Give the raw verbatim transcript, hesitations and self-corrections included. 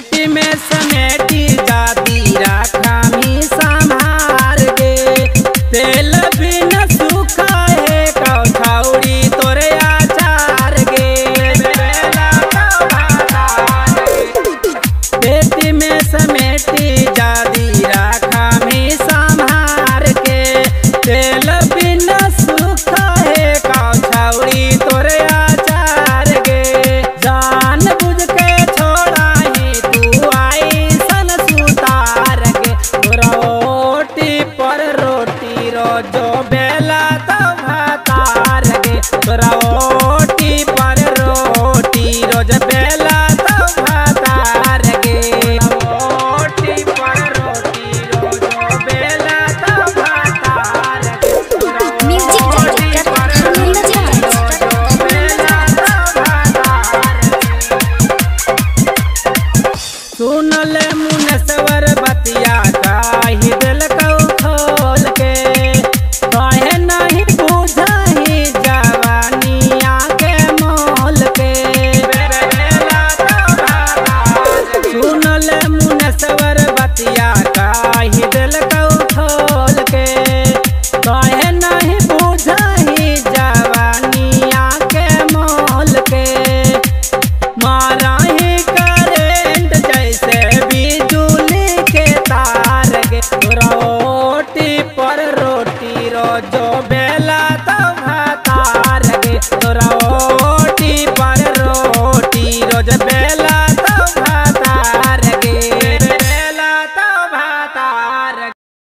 पेट में समेट